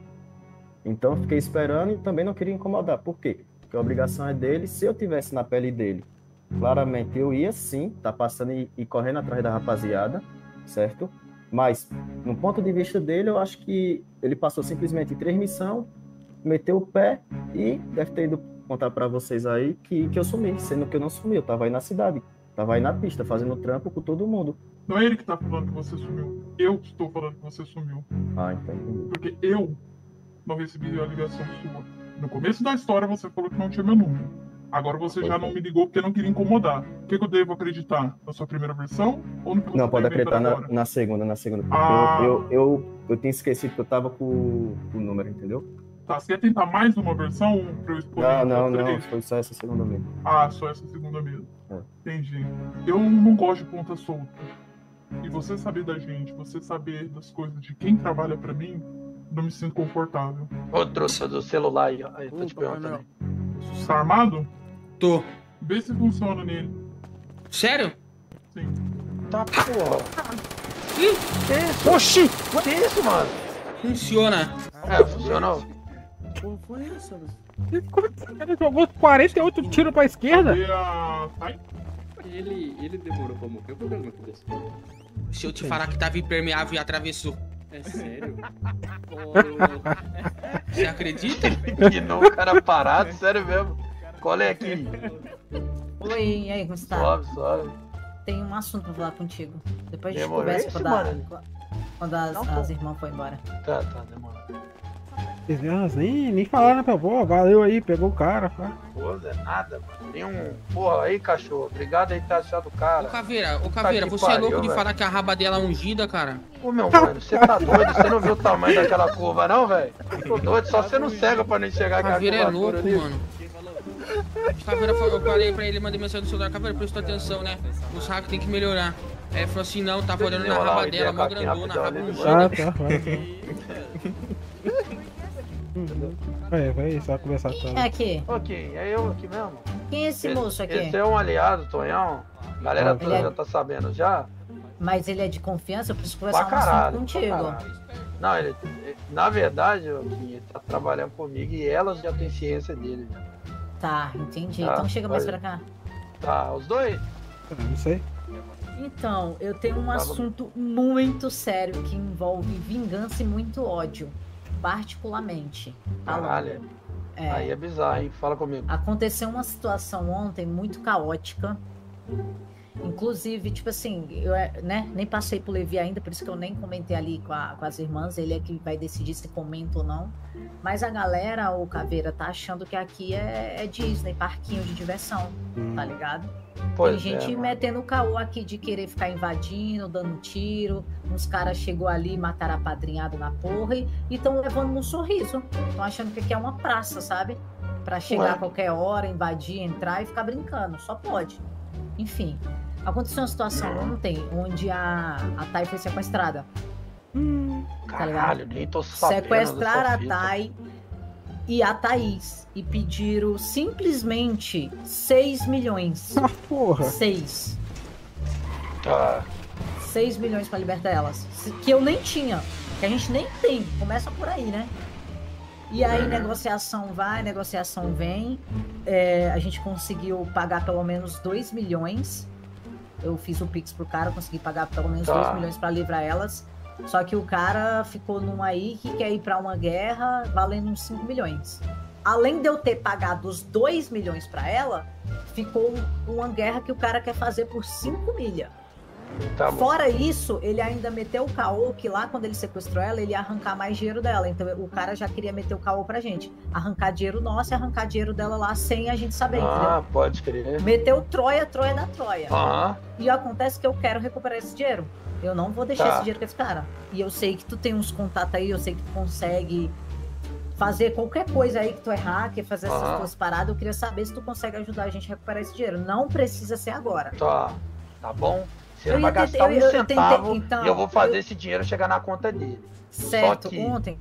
Então eu fiquei esperando e também não queria incomodar. Por quê? Porque a obrigação é dele. Se eu tivesse na pele dele, claramente eu ia sim, tá passando e, e correndo atrás da rapaziada, certo? Mas, no ponto de vista dele, eu acho que ele passou simplesmente três missões, meteu o pé e deve ter ido contar para vocês aí que, que eu sumi, sendo que eu não sumi, eu estava aí na cidade. Tava aí na pista, fazendo trampo com todo mundo. Não é ele que tá falando que você sumiu. Eu que estou falando que você sumiu. Ah, entendi. Porque eu não recebi a ligação sua. No começo da história você falou que não tinha meu número. Agora você já não me ligou porque não queria incomodar. O que, que eu devo acreditar? Na sua primeira versão? Ou no que você Não, pode acreditar na, na segunda, na segunda. Ah. Eu, eu, eu, eu tinha esquecido que eu tava com, com o número, entendeu? Tá, você quer tentar mais uma versão pra eu expor? Não, não, não, foi só essa segunda mesmo. Ah, só essa segunda mesmo. É. Entendi. Eu não gosto de ponta solta. E você saber da gente, você saber das coisas de quem trabalha pra mim, não me sinto confortável. Ô, trouxa do celular aí, ó. Aí, tô te perguntando. Você tá armado? Tô. Vê se funciona nele. Sério? Sim. Tá, porra. Ih, que é isso? Oxi! O que é isso, mano? Funciona. É, funcionou. Como foi isso, mano? Como é que esse cara jogou quarenta e oito tiros pra esquerda? E a... Ai. Ele, ele demorou pra morrer, eu vou dar uma coisa. Se eu te falar que tava impermeável e atravessou. É sério? Oh. Você acredita? Que não, cara parado, sério mesmo. Colhe aqui. Oi, e aí, Gustavo? Suave, suave. Tem um assunto pra falar contigo. Depois a gente conversa quando, a, quando as, não, as irmãs foram embora. Tá, tá, demorou. Vocês elas nem, nem falaram pra boa, valeu aí, pegou o cara. Pô, é nada, mano. Tem um. Porra, aí, cachorro, obrigado aí, tá achado o cara. Ô, Caveira, ô, Caveira, tá você pariu, é louco de véio. Falar que a raba dela é ungida, cara? Ô, meu mano, você tá doido, você não viu o tamanho daquela curva, não, velho? Tô doido, só você não cega pra não enxergar aquela curva. Caveira é louco, ali. Mano. Caveira, eu falei pra ele, mandei mensagem no celular, Caveira, presta atenção, né? Os hacks tem que melhorar. É, falou assim, não, tava olhando na raba dela, mó grandona, raba ungida. Ah, tá, Uhum. Vai, vai só conversar com ela. Quem é aqui? Ok, é eu aqui mesmo. Quem é esse ele, moço aqui? Esse é um aliado, Tonhão. A galera toda é... já tá sabendo já. Mas ele é de confiança, eu preciso conversar pra caralho, um contigo. Caralho. Não, ele, ele, na verdade, ele tá trabalhando comigo e elas já têm ciência dele. Tá, entendi. Tá, então chega mais pra cá. Tá, os dois? Eu não sei. Então, eu tenho um assunto muito sério que envolve vingança e muito ódio. Particularmente. Caralho. É. Aí é bizarro, hein? Fala comigo. Aconteceu uma situação ontem muito caótica. Inclusive, tipo assim, eu né, nem passei pro Levi ainda, por isso que eu nem comentei ali com, a, com as irmãs. Ele é que vai decidir se comenta ou não. Mas a galera, o Caveira, tá achando que aqui é, é Disney, parquinho de diversão, hum. tá ligado? Pois tem gente é, metendo o caô aqui de querer ficar invadindo, dando tiro. Uns caras chegou ali, mataram apadrinhado na porra e estão levando um sorriso. Estão achando que aqui é uma praça, sabe? Pra chegar Ué. a qualquer hora, invadir, entrar e ficar brincando. Só pode. Enfim, aconteceu uma situação ontem onde a, a Thay foi sequestrada. Hum, Caralho, tá nem tô sabendo. Sequestraram a Thay e a Thaís e pediram simplesmente seis milhões. Ah, porra. seis. Ah. seis milhões pra libertar elas. Que eu nem tinha. Que a gente nem tem. Começa por aí, né? E aí, é. negociação vai, negociação vem. É, a gente conseguiu pagar pelo menos dois milhões. Eu fiz o Pix pro cara, consegui pagar pelo menos tá. dois milhões pra livrar elas. Só que o cara ficou num aí que quer ir pra uma guerra valendo uns cinco milhões. Além de eu ter pagado os dois milhões pra ela, ficou uma guerra que o cara quer fazer por cinco milha. Tá Fora isso, ele ainda meteu o caô que lá quando ele sequestrou ela, ele ia arrancar mais dinheiro dela. Então o cara já queria meter o caô pra gente. Arrancar dinheiro nosso e arrancar dinheiro dela lá sem a gente saber, entendeu? Ah, pode crer. Meteu Troia, Troia da Troia. Ah. E acontece que eu quero recuperar esse dinheiro. Eu não vou deixar tá. esse dinheiro com esse cara. E eu sei que tu tem uns contatos aí, eu sei que tu consegue fazer qualquer coisa aí que tu é hacker, fazer ah. essas tuas paradas. Eu queria saber se tu consegue ajudar a gente a recuperar esse dinheiro. Não precisa ser agora. Tá, tá bom. Você não vai gastar um centavo e eu vou fazer esse dinheiro chegar na conta dele. Certo, ontem...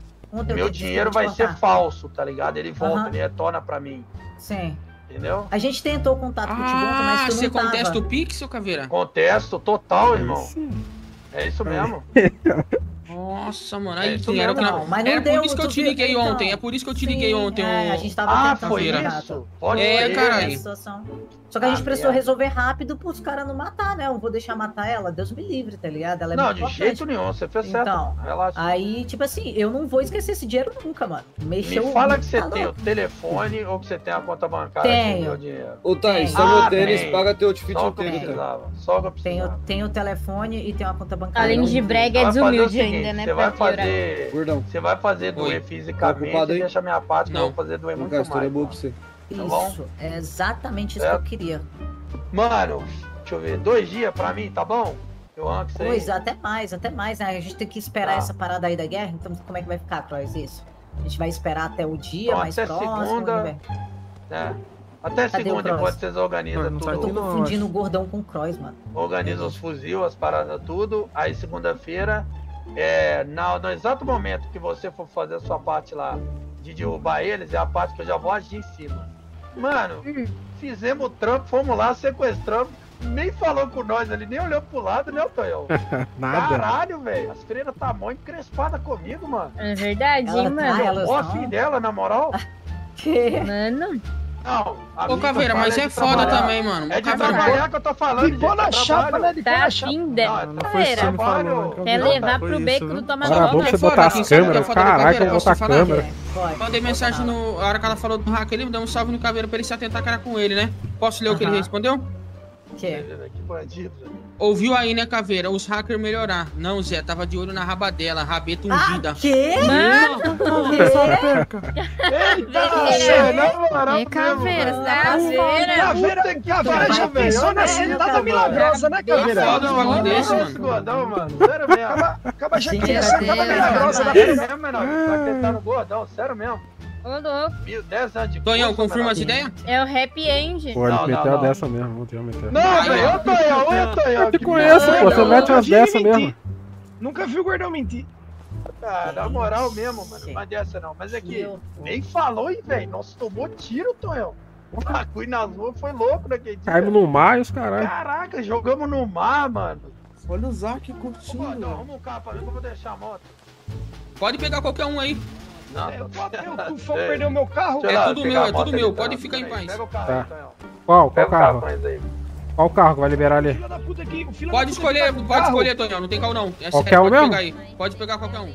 Meu dinheiro vai ser falso, tá ligado? Ele volta, ele retorna pra mim. Sim. Entendeu? A gente tentou contato contigo ontem, mas tu não tava. Ah, você contesta o Pix, Caveira? Contesto, total, irmão. É isso mesmo. Nossa, mano. Aí tu era não, mas não deu. É por isso que eu te liguei ontem. É por isso que eu te liguei ontem. É, a gente tava tentando. Ah, foi isso. Pode ser, caralho. Só que a gente precisou resolver rápido pros caras não matar, né? Eu vou deixar matar ela. Deus me livre, tá ligado? Ela é não, de jeito nenhum. Você fez certo. Então, relaxa. Aí, tipo assim, eu não vou esquecer esse dinheiro nunca, mano. Mexeu. Me fala que você tem o telefone ou que você tem a conta bancária. Tenho. Ô, Thaís, só meu tênis, paga teu outfit inteiro. Só que eu precisava. Tem o telefone e tem a conta bancária. Além de brega, é desumilde, gente. ainda, né? Você vai fazer, você vai fazer doer Oi. fisicamente, deixa a minha parte, não. que eu vou fazer doer muito mais. É bom pra você. Isso, tá é exatamente isso é. que eu queria. Mano, deixa eu ver, dois dias pra mim, tá bom? Eu amo isso aí. Pois, até mais, até mais, né? A gente tem que esperar ah. essa parada aí da guerra, então como é que vai ficar, Crois, isso? A gente vai esperar até o dia, então, mais até próximo, segunda, né? É. Até Cadê segunda depois vocês organizam mano, tudo. Eu tô confundindo o gordão com o Crois, mano. Organiza os fuzil, as paradas, tudo. Aí segunda-feira, é, no exato momento que você for fazer a sua parte lá de derrubar eles, é a parte que eu já vou agir em cima. Mano, hum. fizemos o trampo, fomos lá, sequestramos. Nem falou com nós ali, nem olhou pro lado, né, Tonhão? Caralho, velho. As freiras tá mó encrespada comigo, mano. É verdade, ela, mano. Ó, filho dela, na moral. Que? Mano. Não, ô, Caveira, mas é foda trabalhar. também, mano. É de Caveira. trabalhar que eu tô falando. Ficou na chapa, né? Tá linda. Caveira, quer levar pro beco do Tomás Logo. Era bom você botar as câmeras. Caralho, que eu vou botar a câmera. Mandei mensagem na hora que ela falou do hack, ele me deu um salve no Caveira pra ele se atentar que era com ele, né? Posso ler o que ele respondeu? Que? Que bandido. Ouviu aí, né, Caveira? Os hackers melhorar. Não, Zé, tava de olho na raba dela, rabeta ungida. Ah, que? Mano! Eita, na moral, Caveira, você tá Caveira, Caveira, que a Varanja pensou na cidade milagrosa, né, Caveira? Não, não, não, desse, mano. Gordão, mano. Sério mesmo. Acaba já querendo essa cama milagrosa da Varanja mesmo, menor. Tá tentando gordão, sério mesmo. Tonhão, confirma as ideias? É o Happy End. Pô, ele meteu a dessa mesmo, não tem a meter. Não, velho, ô Tonhão, ô Tonhão. Eu te conheço, pô, você mete umas dessa mesmo. Nunca vi o gordão mentir. Ah, na moral mesmo, mano, não é dessa não. Mas é que nem falou, hein, velho. Nossa, tomou tiro, Tonhão. O bagulho nas ruas foi louco naquele dia. Caímos no mar e os caralho. Caraca, jogamos no mar, mano. Olha o Zac curtindo. Arruma o capa, eu vou deixar a moto. Pode pegar qualquer um aí. Não, eu tô até o tufão perdeu o meu carro. É tudo meu, é tudo meu, pode ficar em paz. Pega o carro, tá. Então. Qual? Qual pega carro? carro aí. Qual o carro que vai liberar ali? Aqui, pode escolher, pode carro. escolher, Tonhão, não tem carro não. É qualquer certo, um pode mesmo? Pegar aí. Pode pegar qualquer um.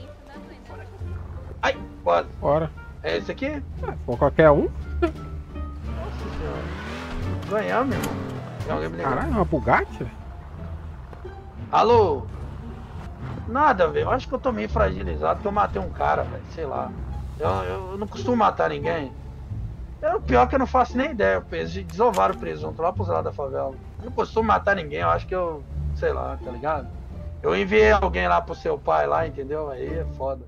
Ai, bora. Bora. É esse aqui? É, qualquer um. Nossa senhora. Ganhar, meu irmão. Caralho, é uma Bugatti? Alô? Nada, velho. Eu acho que eu tô meio fragilizado que eu matei um cara, velho. Sei lá. Eu, eu, eu não costumo matar ninguém. É o pior que eu não faço nem ideia. Eles desovaram o presunto lá pros lados da favela. Eu não costumo matar ninguém. Eu acho que eu... Sei lá, tá ligado? Eu enviei alguém lá pro seu pai lá, entendeu? Aí é foda.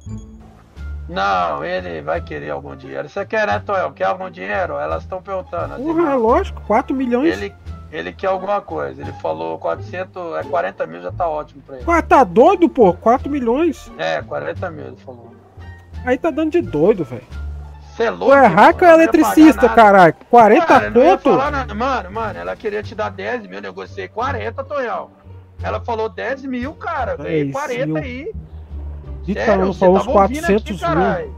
Não, ele vai querer algum dinheiro. Você quer, né, Tonhão? Quer algum dinheiro? Elas estão perguntando. Assim, porra, é lógico. quatro milhões. Ele... Ele quer alguma coisa, ele falou quatrocentos, é quarenta mil já tá ótimo pra ele. Ah, tá doido, pô? quatro milhões? É, quarenta mil ele falou. Aí tá dando de doido, velho. Você é louco? É hacker ou eletricista, caralho? quarenta conto? Mano, mano, mano, ela queria te dar dez mil, eu negociei quarenta, Tonhão. Ela falou dez mil, cara, velho, quarenta aí. Sério, você tava ouvindo aqui, caralho.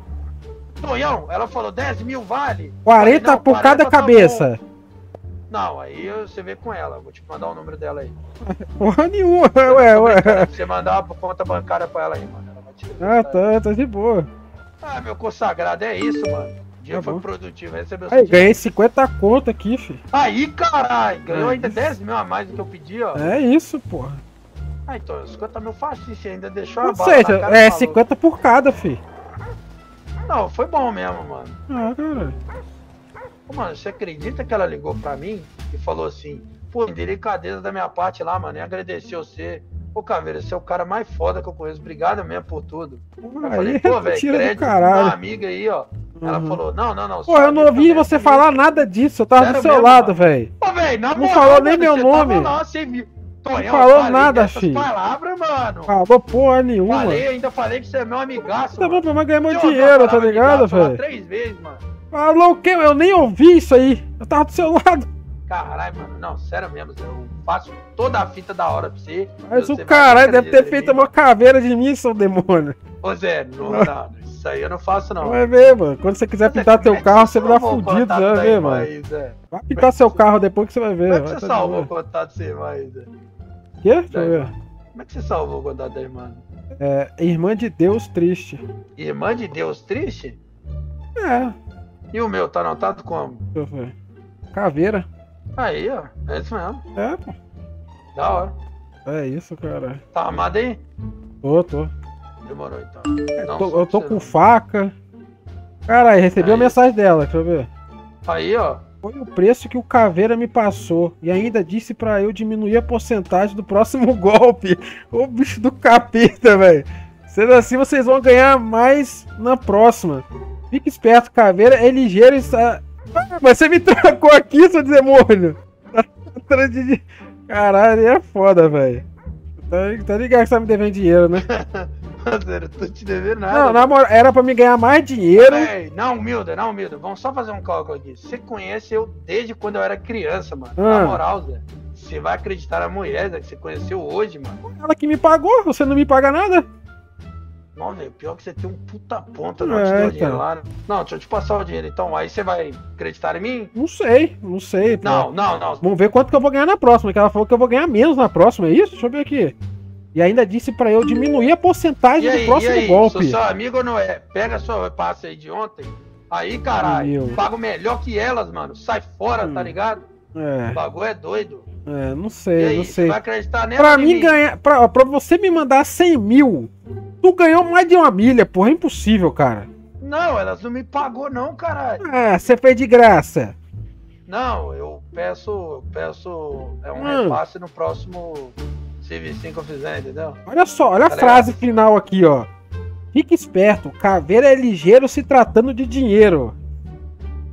Tonhão, ela falou dez mil, vale? quarenta por cada cabeça. Não, aí você vê com ela, eu vou te mandar o número dela aí. Porra nenhuma, ué, ué. Pra você mandar uma conta bancária pra ela aí, mano. Ela vai te ah, tá, tá de boa. Ah, meu consagrado, é isso, mano. O dia tá foi bom. Produtivo, recebeu aí, ganhei cinquenta conto aqui, filho. Aí, caralho, ganhou é ainda isso. dez mil a mais do que eu pedi, ó. É isso, porra. Ah, então, cinquenta mil facinho, você ainda deixou a bala. Ou seja, é cinquenta por cada, filho. Não, foi bom mesmo, mano. Ah, caralho. Mano, você acredita que ela ligou pra mim e falou assim, pô, delicadeza da minha parte lá, mano, e agradeceu você. Ô, Caveira, você é o cara mais foda que eu conheço, obrigado mesmo por tudo. Uai, eu falei, pô, velho, crédito pra uma amiga aí, ó. Uhum. Ela falou, não, não, não. Pô, eu não ouvi você é falar comigo. Nada disso, eu tava Sério do seu mesmo, lado, velho. Pô, velho, na moral, não falou nem meu nome. Lá, você viu. Não falou nada, filho. Palavras, mano. Falou porra nenhuma. Falei, ainda falei que você é meu amigaço. Tá bom, mas ganhei meu dinheiro, tá ligado, velho? Três vezes, mano. Falou o quê? Eu nem ouvi isso aí. Eu tava do seu lado. Caralho, mano. Não, sério mesmo. Eu faço toda a fita da hora pra você. Mas o caralho deve ter feito uma caveira de mim, seu demônio. Ô Zé, não, não. Isso aí eu não faço, não. Vai ver, mano. Quando você quiser pintar teu carro, você vai dar fudido, vai ver, mano. Vai pintar seu carro depois que você vai ver. Como é que você salvou o contato da irmã aí, Zé? Quê? Deixa eu ver. Como é que você salvou o contato da irmã? É, irmã de Deus triste. Irmã de Deus triste? É. E o meu, tá anotado como? Caveira. Aí, ó. É isso mesmo. É, pô. Da hora. É isso, cara. Tá armado aí? Tô, tô. Demorou então. Não, eu tô, eu tô com faca. Caralho, recebi aí. A mensagem dela, deixa eu ver. Aí, ó. Foi o preço que o Caveira me passou. E ainda disse pra eu diminuir a porcentagem do próximo golpe. Ô bicho do capeta, velho. Sendo assim, vocês vão ganhar mais na próxima. Fique esperto, Caveira. É ligeiro e... Ah, mas você me trocou aqui, seu demônio. Caralho, é foda, velho. Tá ligado que você tá me devendo dinheiro, né? Eu tô te devendo nada. Não, na moral, era pra me ganhar mais dinheiro. Ei, não, humilde, não, humilde. Vamos só fazer um cálculo aqui. Você conhece eu desde quando eu era criança, mano. Ah. Na moral, Zé, você vai acreditar na mulher, Zé, que você conheceu hoje, mano. Ela que me pagou, você não me paga nada. Não, velho, pior que você tem um puta ponta, não, é, te dinheiro lá. Não, deixa eu te passar o dinheiro, então. Aí você vai acreditar em mim? Não sei, não sei. Pô. Não, não, não. Vamos ver quanto que eu vou ganhar na próxima, que ela falou que eu vou ganhar menos na próxima, é isso? Deixa eu ver aqui. E ainda disse pra eu diminuir a porcentagem aí, do próximo e aí? Golpe. Sou seu amigo ou não é? Pega sua passa aí de ontem. Aí, caralho, pago melhor que elas, mano. Sai fora, hum. tá ligado? É. O bagulho é doido. É, não sei, aí, não sei. Vai acreditar nela pra mim, mim ganhar. Pra, pra você me mandar cem mil. Tu ganhou mais de uma milha, porra, é impossível, cara. Não, elas não me pagou não, caralho. Ah, você fez de graça. Não, eu peço, eu peço é um hum. repasse no próximo serviço que eu fizer, entendeu? Olha só, olha tá a frase legal? Final aqui, ó. Fique esperto, Caveira é ligeiro se tratando de dinheiro.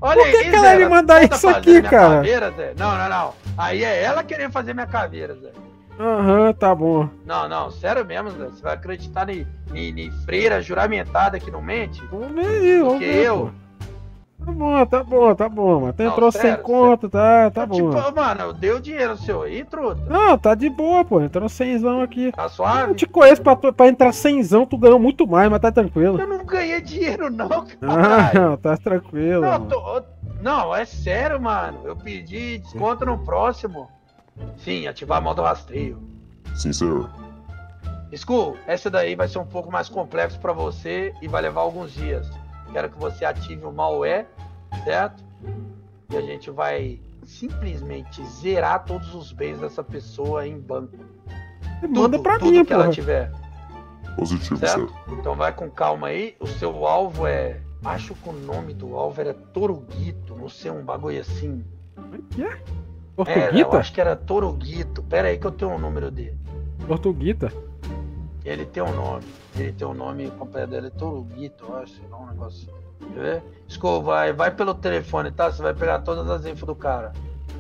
Olha Por que, aí, que ela me mandar isso aqui, cara? Caveira, Zé? Não, não, não. Aí é ela querendo fazer minha caveira, Zé. Aham, uhum, tá bom. Não, não, sério mesmo, Zé. Você vai acreditar em, em, em freira juramentada que não mente? Vamos ver, vamos ver. eu. Tá bom, tá bom, tá bom, mano. Até entrou sério, sem conta, tá, tá bom. Tipo, mano, eu dei o dinheiro seu aí, truta. Não, tá de boa, pô. Entrou semzão aqui. Tá suave? Eu te conheço, pra, tu, pra entrar semzão, tu ganhou muito mais, mas tá tranquilo. Eu não ganhei dinheiro, não, cara. Ah, não, tá tranquilo. Não, eu tô, eu, não, é sério, mano. Eu pedi desconto no próximo. Sim, ativar modo rastreio. Sim, senhor. Skull, essa daí vai ser um pouco mais complexo pra você e vai levar alguns dias. Quero que você ative o malware, certo? E a gente vai simplesmente zerar todos os bens dessa pessoa em banco. Tudo, manda pra tudo mim, que porra. Ela tiver. Positivo, certo? Certo? Então vai com calma aí. O seu alvo é... Acho que o nome do alvo era Toruguito. Não sei, um bagulho assim. O que é? Era, eu acho que era Toruguito. Pera aí que eu tenho o um número dele. Toruguito? Ele tem um nome. Ele tem um nome completo dele, é Toruguito, eu acho, não, um negócio. Quer ver? Desculpa, vai, vai pelo telefone, tá? Você vai pegar todas as infos do cara.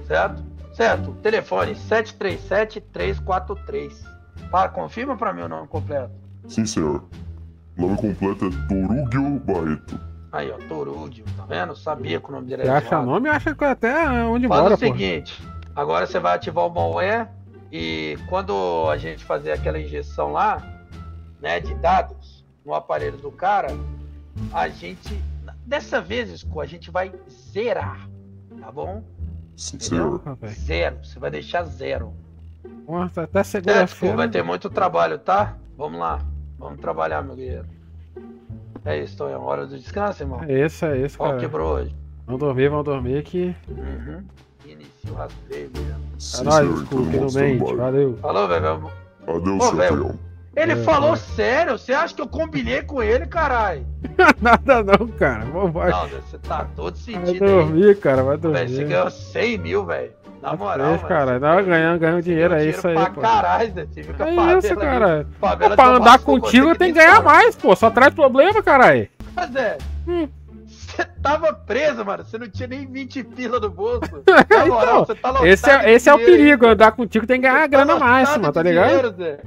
Certo? Certo. Telefone sete três sete, três quatro três. Para, confirma pra mim o nome completo. Sim, senhor. O nome completo é Torúguio Barreto. Aí, ó, Torúdio, tá vendo? Sabia que o nome dele era. Você acha o nome? Acha que até onde mora, pô. Faz o seguinte, agora você vai ativar o malware e quando a gente fazer aquela injeção lá, né, de dados no aparelho do cara, a gente, dessa vez, Esco, a gente vai zerar, tá bom? Sim, senhor. Zero, você vai deixar zero. Nossa, até segunda-feira. É, vai ter muito trabalho, tá? Vamos lá, vamos trabalhar, meu guerreiro. É isso, Tonhão. Hora do descanso, irmão. É isso, é isso, cara. Ó, quebrou hoje. Vamos dormir, vamos dormir que... Uhum. Inicia o rastreio, velho. É nóis, desculpa, tudo bem. Valeu. Falou, velho. Adeus, oh, velho. Ele é, falou é. Sério? Você acha que eu combinei com ele, caralho? Nada não, cara. Vamos vai. Não, você tá todo sentido aí. Vai dormir, aí. Cara. Vai dormir. Você ganhou cem mil, velho. Na moral, cara, dá ganhando, ganhando dinheiro, é isso aí, pô. Caralho, né? Você fica é isso, cara. Pô, pra andar contigo eu tenho que ganhar mais, pô. Só traz problema, caralho. Mas é, hum. você tava preso, mano. Você não tinha nem vinte pila do bolso. Na moral, então, você tá lotado. Esse é, esse é o perigo, andar contigo tem que ganhar grana mais, mano, tá ligado? Tem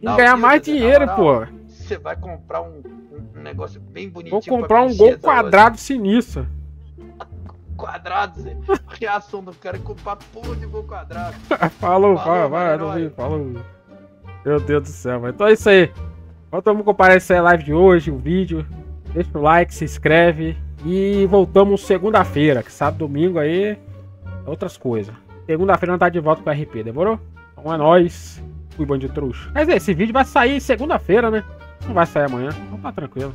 que ganhar mais dinheiro, pô. Você vai comprar um, um negócio bem bonitinho. Vou comprar um gol quadrado sinistro. Quadrados, é. A reação do cara é comprar porra de gol quadrado. Falou, falou, vai, vai, falou. Meu Deus do céu, mas então é isso aí. Voltamos a comparecer a live de hoje, o vídeo. Deixa o like, se inscreve. E voltamos segunda-feira, que sabe, domingo aí. Outras coisas. Segunda-feira não tá de volta com o R P, demorou? Então é nóis. Fui, bando de trouxa. Mas esse vídeo vai sair segunda-feira, né? Não vai sair amanhã. Então tá tranquilo.